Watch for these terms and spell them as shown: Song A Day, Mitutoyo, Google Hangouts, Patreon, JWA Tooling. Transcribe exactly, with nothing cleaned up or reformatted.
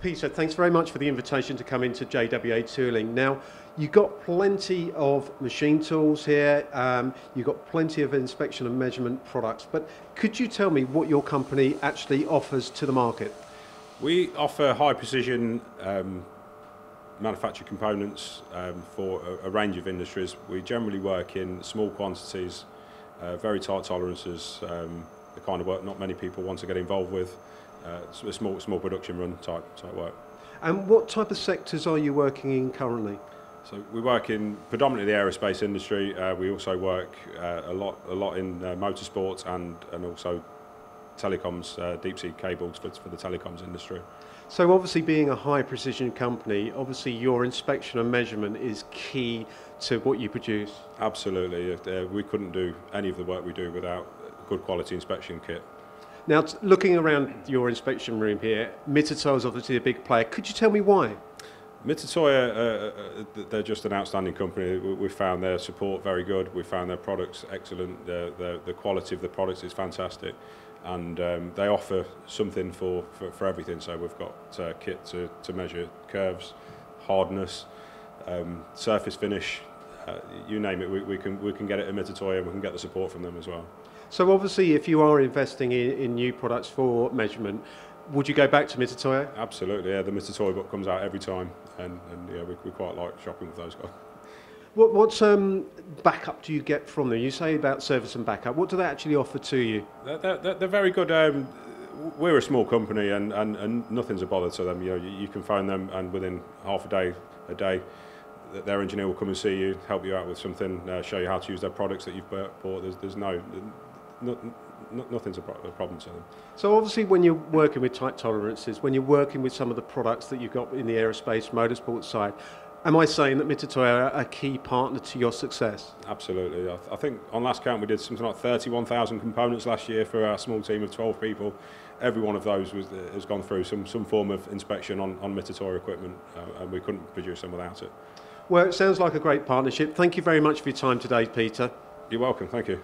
Peter, thanks very much for the invitation to come into J W A Tooling. Now, you've got plenty of machine tools here, um, you've got plenty of inspection and measurement products, but could you tell me what your company actually offers to the market? We offer high precision um, manufactured components um, for a, a range of industries. We generally work in small quantities, uh, very tight tolerances, um, the kind of work not many people want to get involved with. Uh, it's a small, small production run type, type work. And what type of sectors are you working in currently? So we work in predominantly the aerospace industry. Uh, we also work uh, a lot, a lot in uh, motorsports and and also telecoms, uh, deep sea cables for, for the telecoms industry. So obviously, being a high precision company, obviously your inspection and measurement is key to what you produce. Absolutely, uh, we couldn't do any of the work we do without a good quality inspection kit. Now, looking around your inspection room here, Mitutoyo is obviously a big player. Could you tell me why? Mitutoyo, uh, they're just an outstanding company. We found their support very good. We found their products excellent. The, the, the quality of the products is fantastic. And um, they offer something for, for, for everything. So we've got a kit to, to measure curves, hardness, um, surface finish, uh, you name it. We, we, can, we can get it at Mitutoyo, and we can get the support from them as well. So obviously, if you are investing in, in new products for measurement, would you go back to Mitutoyo? Absolutely, yeah. The Mitutoyo book comes out every time, and, and yeah, we, we quite like shopping with those guys. What, what um, backup do you get from them? You say about service and backup. What do they actually offer to you? They're, they're, they're very good. Um, we're a small company, and, and, and nothing's a bother to them. You know, you, you can phone them, and within half a day, a day, their engineer will come and see you, help you out with something, uh, show you how to use their products that you've bought. There's, there's no... Not, not, nothing's a problem to them. So obviously, when you're working with tight tolerances, when you're working with some of the products that you've got in the aerospace, motorsport side, am I saying that Mitutoyo are a key partner to your success? Absolutely. I, th I think on last count we did something like thirty-one thousand components last year for our small team of twelve people. Every one of those was, has gone through some, some form of inspection on, on Mitutoyo equipment, uh, and we couldn't produce them without it. Well, it sounds like a great partnership. Thank you very much for your time today, Peter. You're welcome. Thank you.